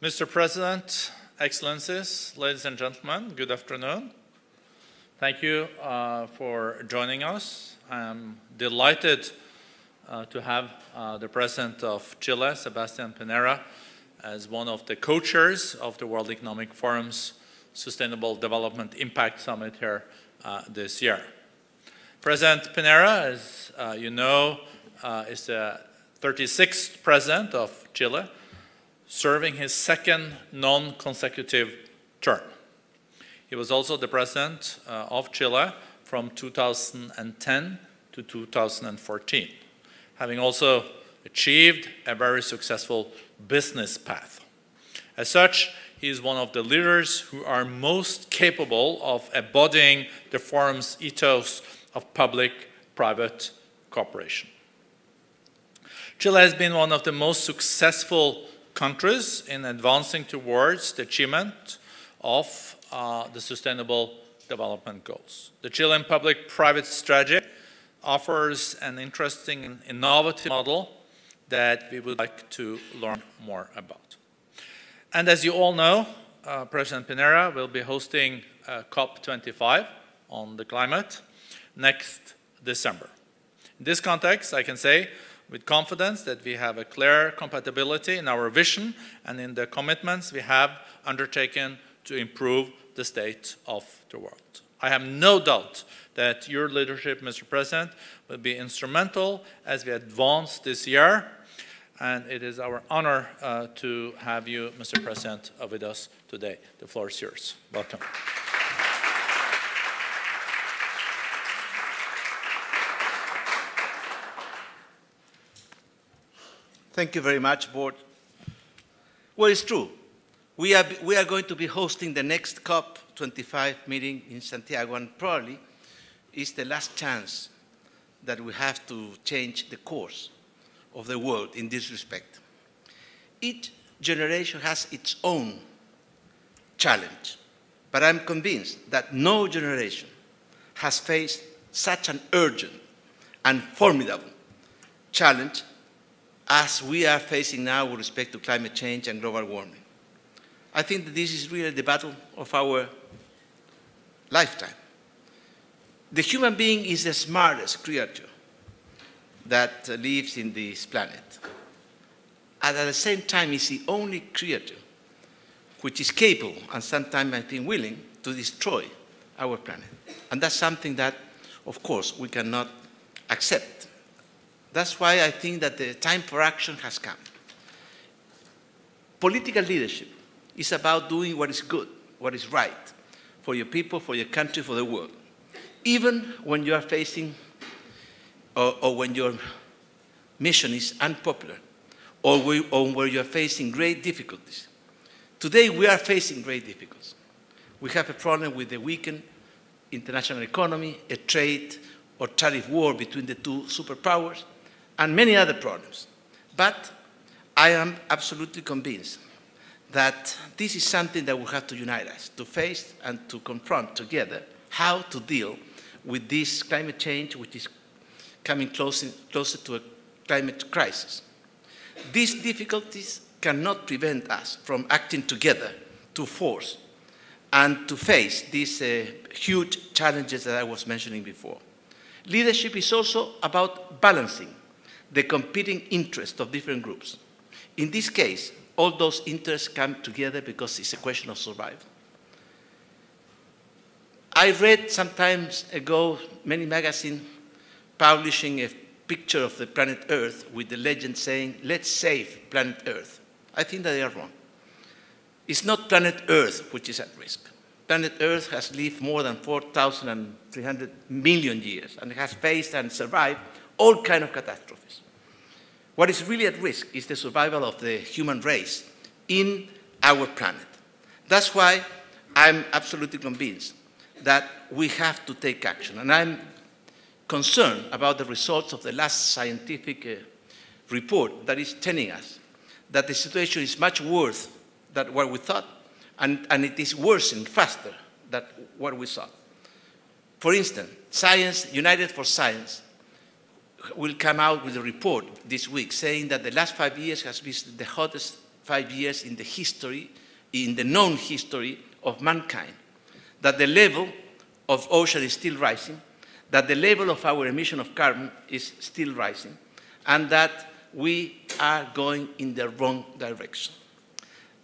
Mr. President, Excellencies, ladies and gentlemen, good afternoon. Thank you for joining us. I am delighted to have the President of Chile, Sebastián Piñera, as one of the co-chairs of the World Economic Forum's Sustainable Development Impact Summit here this year. President Piñera, as you know, is the 36th President of Chile, serving his second non-consecutive term. He was also the president of Chile from 2010 to 2014, having also achieved a very successful business path. As such, he is one of the leaders who are most capable of embodying the forum's ethos of public-private cooperation. Chile has been one of the most successful countries in advancing towards the achievement of the Sustainable Development Goals. The Chilean public-private strategy offers an interesting and innovative model that we would like to learn more about. And as you all know, President Piñera will be hosting COP25 on the climate next December. In this context, I can say with confidence that we have a clear compatibility in our vision and in the commitments we have undertaken to improve the state of the world. I have no doubt that your leadership, Mr. President, will be instrumental as we advance this year, and it is our honor to have you, Mr. President, with us today. The floor is yours. Welcome. Thank you very much, Board. Well, it's true. We are going to be hosting the next COP25 meeting in Santiago, and probably it's the last chance that we have to change the course of the world in this respect. Each generation has its own challenge, but I'm convinced that no generation has faced such an urgent and formidable challenge as we are facing now with respect to climate change and global warming. I think that this is really the battle of our lifetime. The human being is the smartest creature that lives in this planet. And at the same time, it's the only creature which is capable, and sometimes I think willing, to destroy our planet. And that's something that, of course, we cannot accept. That's why I think that the time for action has come. Political leadership is about doing what is good, what is right for your people, for your country, for the world. Even when you are facing or when your mission is unpopular or where you are facing great difficulties. Today we are facing great difficulties. We have a problem with the weakened international economy, a trade or tariff war between the two superpowers, and many other problems. But I am absolutely convinced that this is something that will have to unite us, to face and to confront together how to deal with this climate change, which is coming closer to a climate crisis. These difficulties cannot prevent us from acting together to force and to face these huge challenges that I was mentioning before. Leadership is also about balancing the competing interests of different groups. In this case, all those interests come together because it's a question of survival. I read some time ago many magazines publishing a picture of the planet Earth with the legend saying, "Let's save planet Earth." I think that they are wrong. It's not planet Earth which is at risk. Planet Earth has lived more than 4,300 million years and has faced and survived all kinds of catastrophes. What is really at risk is the survival of the human race in our planet. That's why I'm absolutely convinced that we have to take action. And I'm concerned about the results of the last scientific report that is telling us that the situation is much worse than what we thought, and it is worsening faster than what we saw. For instance, Science, United for Science, will come out with a report this week saying that the last 5 years has been the hottest 5 years in the history, in the known history of mankind, that the level of ocean is still rising, that the level of our emission of carbon is still rising, and that we are going in the wrong direction.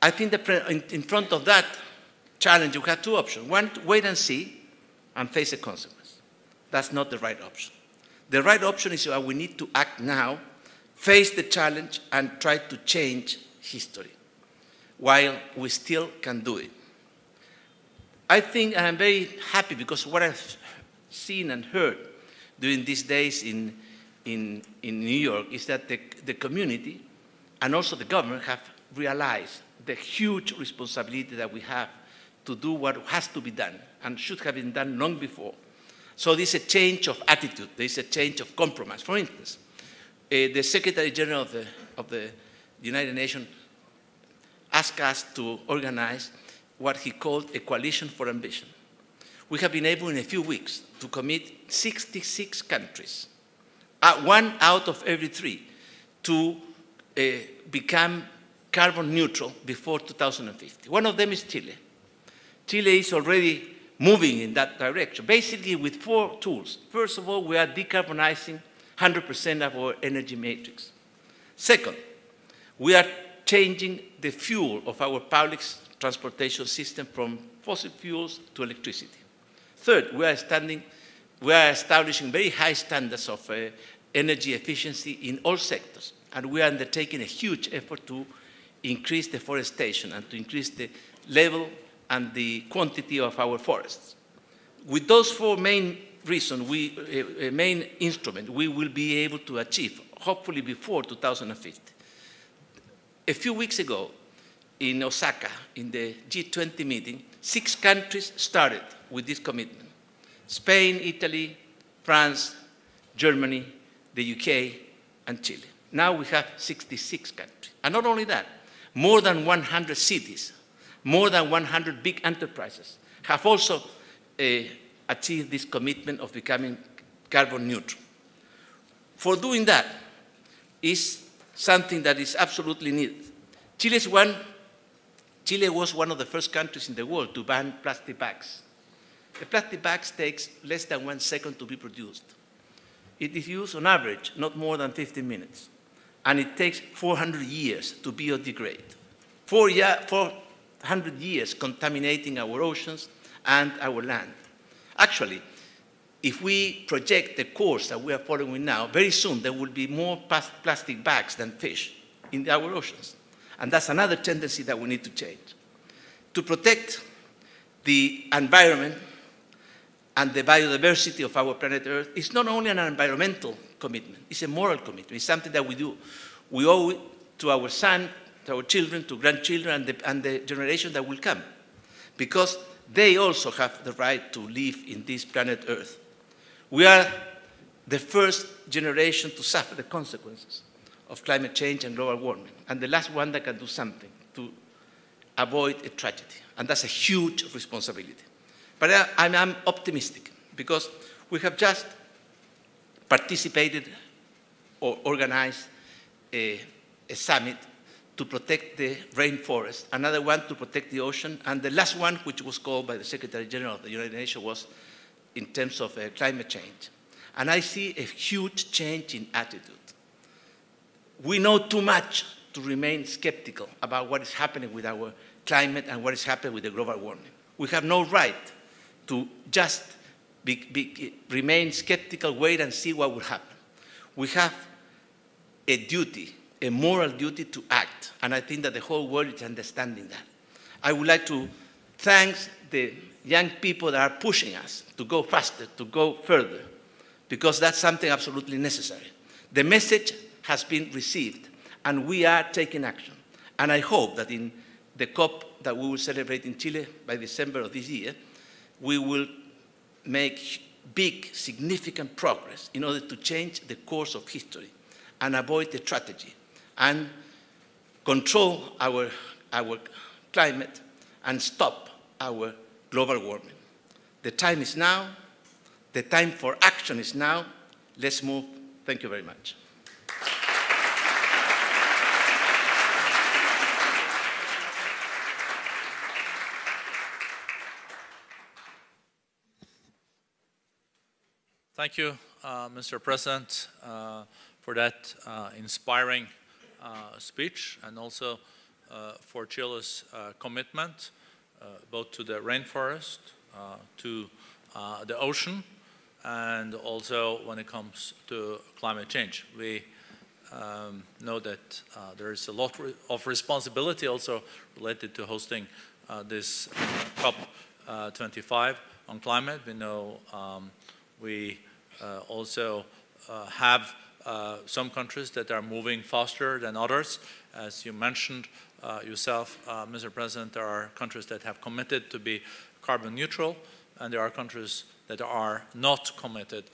I think that in front of that challenge, you have two options. One, wait and see and face the consequence. That's not the right option. The right option is that we need to act now, face the challenge, and try to change history while we still can do it. I think, and I'm very happy because what I've seen and heard during these days in New York is that the community and also the government have realized the huge responsibility that we have to do what has to be done and should have been done long before. So there's a change of attitude, there's a change of compromise. For instance, the Secretary General of the United Nations asked us to organize what he called a coalition for ambition. We have been able in a few weeks to commit 66 countries, one out of every three, to become carbon neutral before 2050. One of them is Chile. Chile is already moving in that direction, basically with 4 tools. First of all, we are decarbonizing 100% of our energy matrix. Second, we are changing the fuel of our public transportation system from fossil fuels to electricity. Third, we are establishing very high standards of energy efficiency in all sectors, and we are undertaking a huge effort to increase deforestation and to increase the level and the quantity of our forests. With those 4 main reasons, main instruments, we will be able to achieve, hopefully before 2050. A few weeks ago, in Osaka, in the G20 meeting, 6 countries started with this commitment. Spain, Italy, France, Germany, the UK, and Chile. Now we have 66 countries. And not only that, more than 100 cities, more than 100 big enterprises have also achieved this commitment of becoming carbon neutral. For doing that is something that is absolutely needed. Chile was one of the first countries in the world to ban plastic bags. The plastic bags takes less than 1 second to be produced. It is used on average not more than 15 minutes, and it takes 400 years to biodegrade. 400 years contaminating our oceans and our land. Actually, if we project the course that we are following now, very soon there will be more plastic bags than fish in our oceans. And that's another tendency that we need to change. To protect the environment and the biodiversity of our planet Earth is not only an environmental commitment, it's a moral commitment. It's something that we do. We owe it to our son, to our children, to grandchildren, and the generation that will come, because they also have the right to live in this planet Earth. We are the first generation to suffer the consequences of climate change and global warming, and the last one that can do something to avoid a tragedy. And that's a huge responsibility. But I'm optimistic, because we have just participated or organized a summit to protect the rainforest, another one to protect the ocean, and the last one, which was called by the Secretary General of the United Nations, was in terms of climate change. And I see a huge change in attitude. We know too much to remain skeptical about what is happening with our climate and what is happening with the global warming. We have no right to just remain skeptical, wait and see what will happen. We have a duty, a moral duty to act, and I think that the whole world is understanding that. I would like to thank the young people that are pushing us to go faster, to go further, because that's something absolutely necessary. The message has been received, and we are taking action. And I hope that in the COP that we will celebrate in Chile by December of this year, we will make big, significant progress in order to change the course of history and avoid the tragedy and control our climate and stop our global warming. The time is now. The time for action is now. Let's move. Thank you very much. Thank you, Mr. President, for that inspiring speech, and also for Chile's commitment both to the rainforest, to the ocean, and also when it comes to climate change. We know that there is a lot of responsibility also related to hosting this COP25 on climate. We know we also have some countries that are moving faster than others. As you mentioned yourself, Mr. President, there are countries that have committed to be carbon neutral, and there are countries that are not committed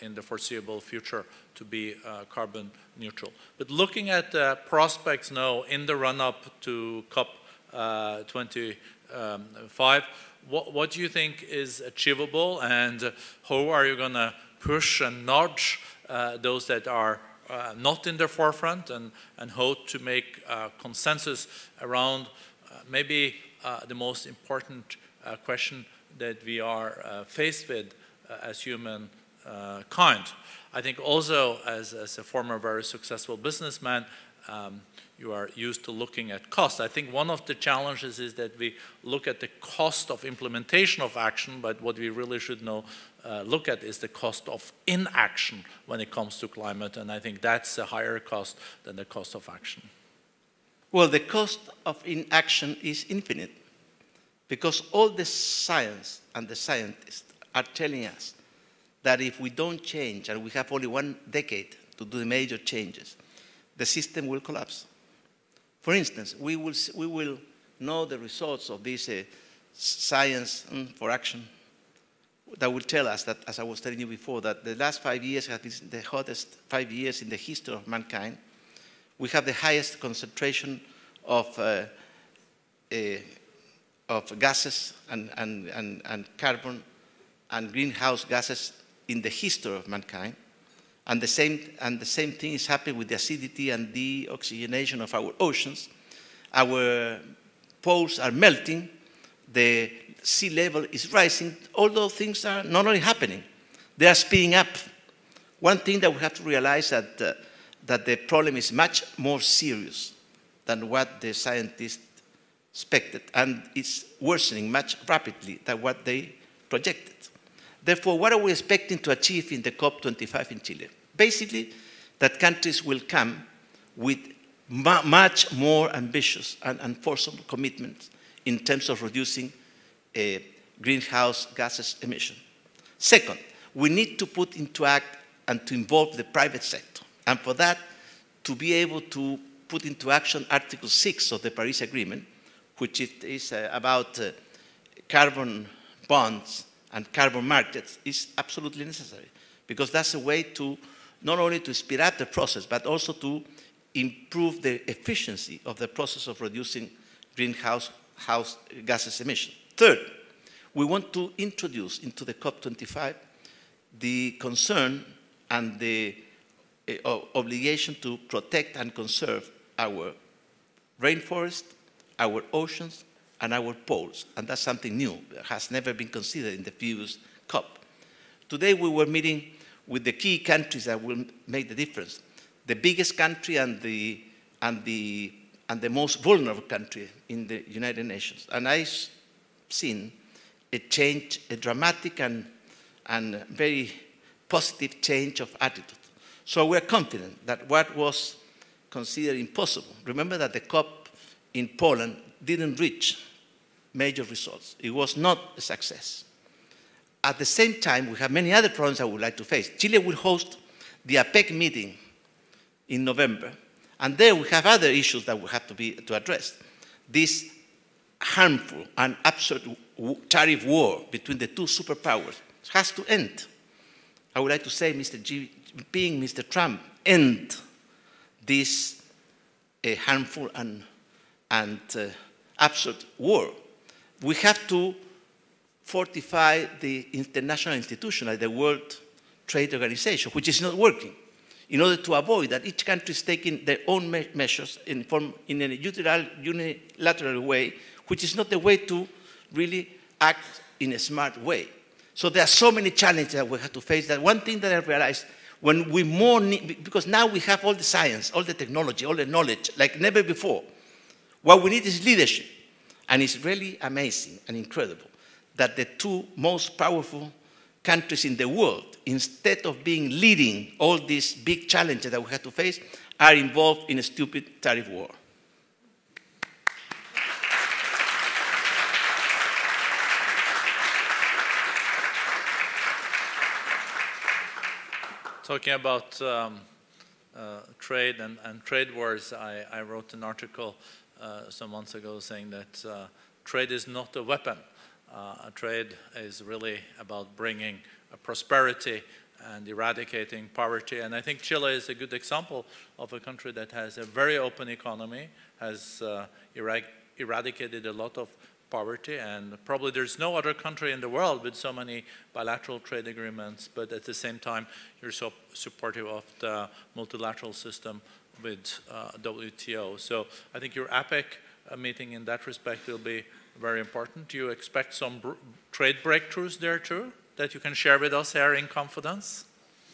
in the foreseeable future to be carbon neutral. But looking at the prospects now in the run-up to COP25, what do you think is achievable, and how are you going to push and nudge those that are not in the forefront, and how to make consensus around maybe the most important question that we are faced with as humankind. I think also, as a former very successful businessman, you are used to looking at cost. I think one of the challenges is that we look at the cost of implementation of action, but what we really should look at is the cost of inaction when it comes to climate, and I think that's a higher cost than the cost of action. Well, the cost of inaction is infinite, because all the science and the scientists are telling us that if we don't change, and we have only 1 decade to do the major changes, the system will collapse. For instance, we will know the results of this science for action that will tell us that, as I was telling you before, that the last 5 years have been the hottest 5 years in the history of mankind. We have the highest concentration of gases and carbon and greenhouse gases in the history of mankind. And the same thing is happening with the acidity and the oxygenation of our oceans. Our poles are melting. The sea level is rising. All those things are not only happening, they are speeding up. One thing that we have to realize is that, that the problem is much more serious than what the scientists expected. And it's worsening much rapidly than what they projected. Therefore, what are we expecting to achieve in the COP25 in Chile? Basically, that countries will come with much more ambitious and enforceable commitments in terms of reducing greenhouse gases emission. Second, we need to put into act and to involve the private sector. And for that, to be able to put into action Article 6 of the Paris Agreement, which is about carbon bonds and carbon markets, is absolutely necessary, because that's a way to not only to speed up the process, but also to improve the efficiency of the process of reducing greenhouse gases emission. Third, we want to introduce into the COP25 the concern and the obligation to protect and conserve our rainforest, our oceans, and our poles, and that's something new that has never been considered in the previous COP. Today we were meeting with the key countries that will make the difference. The biggest country and the most vulnerable country in the United Nations. And I've seen a change, a dramatic and very positive change of attitude. So we're confident that what was considered impossible, remember that the COP in Poland didn't reach major results. It was not a success. At the same time, we have many other problems that we would like to face. Chile will host the APEC meeting in November, and there we have other issues that will have to address. This harmful and absurd tariff war between the two superpowers has to end. I would like to say, Mr. Jinping, Mr. Trump, end this harmful and absurd war. We have to fortify the international institution like the World Trade Organization, which is not working, in order to avoid that each country is taking their own measures in a unilateral way, which is not the way to really act in a smart way. So there are so many challenges that we have to face. That one thing that I realized, when we more need, because now we have all the science, all the technology, all the knowledge, like never before. What we need is leadership. And it's really amazing and incredible that the two most powerful countries in the world, instead of being leading all these big challenges that we have to face, are involved in a stupid tariff war. Talking about trade and trade wars, I wrote an article some months ago saying that trade is not a weapon. Trade is really about bringing prosperity and eradicating poverty. And I think Chile is a good example of a country that has a very open economy, has eradicated a lot of poverty, and probably there's no other country in the world with so many bilateral trade agreements, but at the same time you're so supportive of the multilateral system with WTO. So I think your APEC meeting in that respect will be very important. Do you expect some trade breakthroughs there too that you can share with us here in confidence?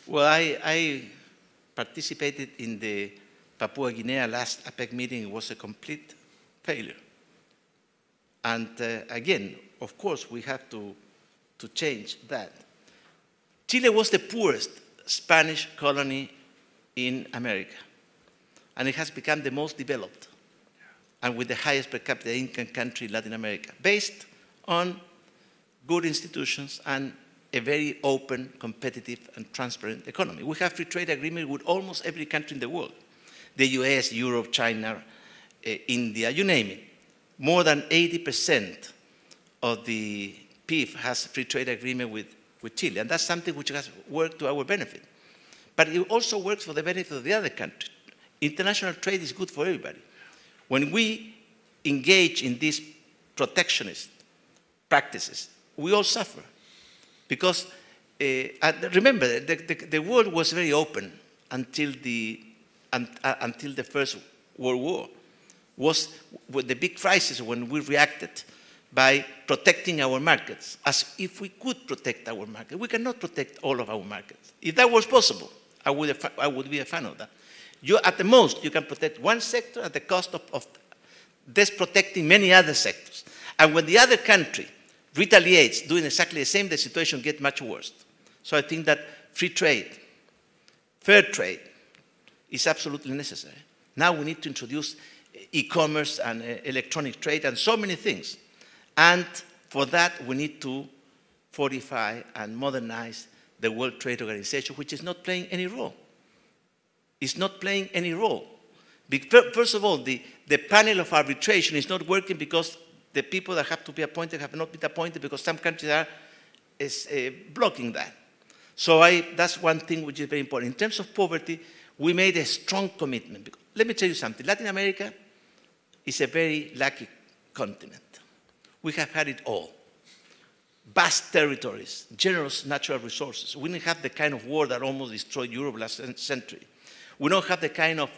Well, I participated in the Papua Guinea last APEC meeting. It was a complete failure. And again, of course, we have to change that. Chile was the poorest Spanish colony in America, and it has become the most developed and with the highest per capita income country in Latin America, based on good institutions and a very open, competitive, and transparent economy. We have free trade agreements with almost every country in the world, the US, Europe, China, India, you name it. More than 80% of the PIF has free trade agreement with Chile, and that's something which has worked to our benefit. But it also works for the benefit of the other countries. International trade is good for everybody. When we engage in these protectionist practices, we all suffer. Because, remember, the world was very open until the First World War. Was the big crisis when we reacted by protecting our markets, as if we could protect our market. We cannot protect all of our markets. If that was possible, I would be a fan of that. You, at the most, you can protect one sector at the cost of desprotecting many other sectors. And when the other country retaliates doing exactly the same, the situation gets much worse. So I think that free trade, fair trade, is absolutely necessary. Now we need to introduce e-commerce and electronic trade and so many things. And for that, we need to fortify and modernize the World Trade Organization, which is not playing any role. It's not playing any role. First of all, the panel of arbitration is not working because the people that have to be appointed have not been appointed because some countries are blocking that. So that's one thing which is very important. In terms of poverty, we made a strong commitment. Let me tell you something. Latin America is a very lucky continent. We have had it all. Vast territories, generous natural resources. We didn't have the kind of war that almost destroyed Europe last century. We don't have the kind of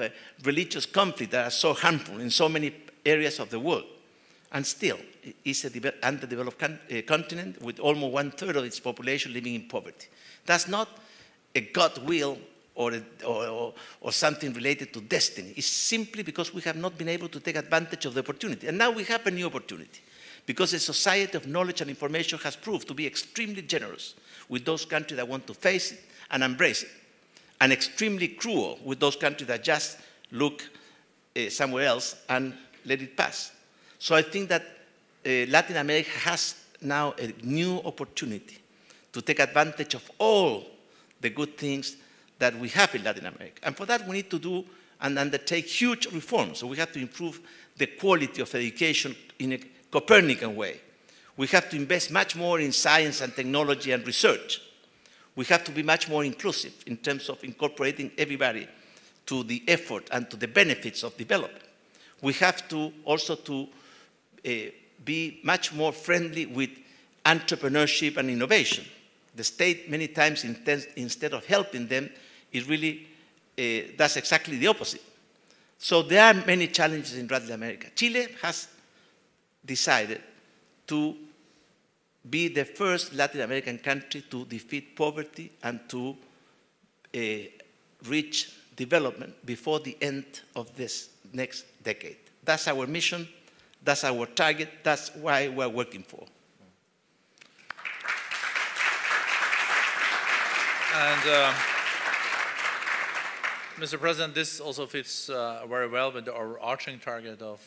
religious conflict that are so harmful in so many areas of the world. And still, it's an underdeveloped continent with almost 1/3 of its population living in poverty. That's not a God will or something related to destiny. It's simply because we have not been able to take advantage of the opportunity. And now we have a new opportunity because a society of knowledge and information has proved to be extremely generous with those countries that want to face it and embrace it, and extremely cruel with those countries that just look somewhere else and let it pass. So I think that Latin America has now a new opportunity to take advantage of all the good things that we have in Latin America. And for that, we need to do and undertake huge reforms. So we have to improve the quality of education in a Copernican way. We have to invest much more in science and technology and research. We have to be much more inclusive in terms of incorporating everybody to the effort and to the benefits of development. We have to also be much more friendly with entrepreneurship and innovation. The state many times instead of helping them, it really does exactly the opposite. So there are many challenges in Latin America. Chile has decided to be the first Latin American country to defeat poverty and to reach development before the end of this next decade. That's our mission, that's our target, that's why we're working for. And Mr. President, this also fits very well with the overarching target of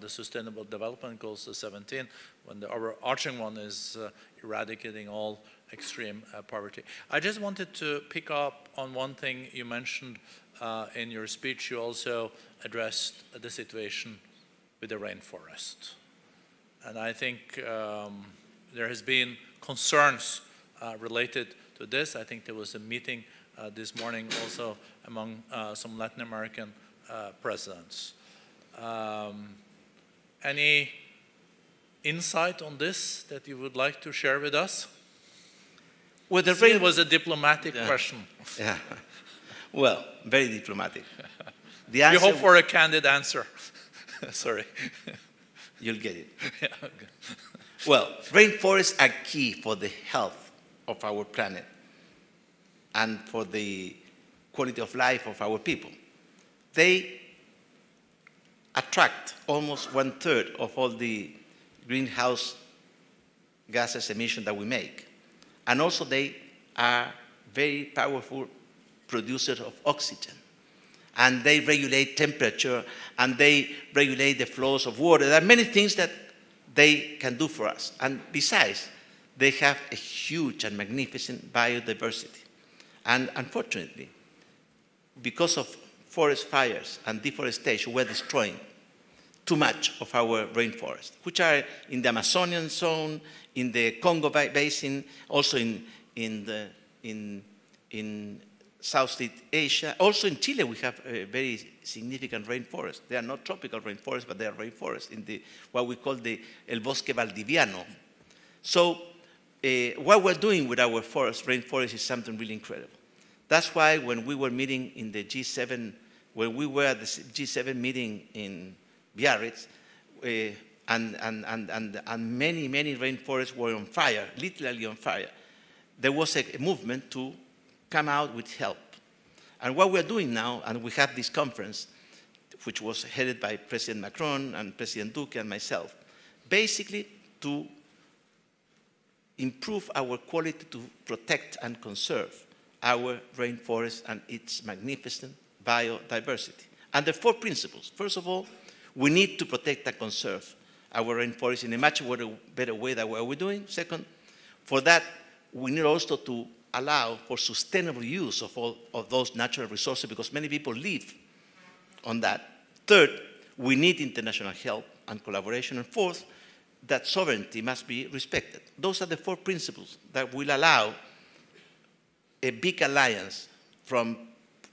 the Sustainable Development Goals, the 17, when the overarching one is eradicating all extreme poverty. I just wanted to pick up on one thing you mentioned in your speech. You also addressed the situation with the rainforest. And I think there has been concerns related to this. I think there was a meeting this morning also among some Latin American presidents. Any insight on this that you would like to share with us? Well, it was a diplomatic question. Yeah. Well, very diplomatic. The answer, you hope for a candid answer. Sorry. You'll get it. Yeah, okay. Well, rainforests are key for the health of our planet and for the quality of life of our people. They attract almost 1/3 of all the greenhouse gases emissions that we make. And also they are very powerful producers of oxygen. And they regulate temperature, and they regulate the flows of water. There are many things that they can do for us. And besides, they have a huge and magnificent biodiversity. And unfortunately, because of forest fires and deforestation, we're destroying too much of our rainforests, which are in the Amazonian zone, in the Congo Basin, also in Southeast Asia. Also in Chile, we have a very significant rainforest. They are not tropical rainforests, but they are rainforests in the, what we call the El Bosque Valdiviano. So what we're doing with our forest, rainforest, is something really incredible. That's why when we were meeting in the G7, when we were at the G7 meeting in Biarritz, and many rainforests were on fire, literally on fire, there was a movement to come out with help. And what we're doing now, and we have this conference, which was headed by President Macron and President Duque and myself, basically to improve our quality to protect and conserve our rainforest and its magnificent biodiversity. And the four principles. First of all, we need to protect and conserve our rainforest in a much better way than what we're doing. Second, for that, we need also to allow for sustainable use of all of those natural resources, because many people live on that. Third, we need international help and collaboration. And fourth, that sovereignty must be respected. Those are the four principles that will allow a big alliance from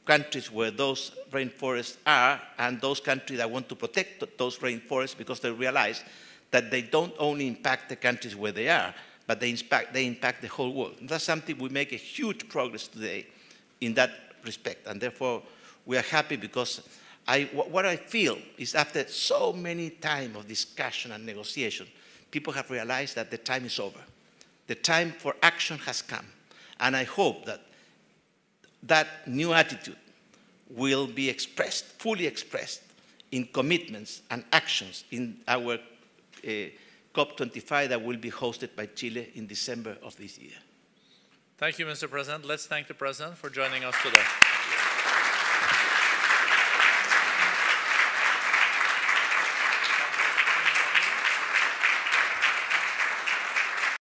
countries where those rainforests are and those countries that want to protect those rainforests, because they realize that they don't only impact the countries where they are, but they impact the whole world. And that's something we make a huge progress today in that respect. And therefore, we are happy, because what I feel is after so many time of discussion and negotiation, people have realized that the time is over. The time for action has come. And I hope that that new attitude will be expressed, fully expressed, in commitments and actions in our COP25 that will be hosted by Chile in December of this year. Thank you, Mr. President. Let's thank the President for joining us today.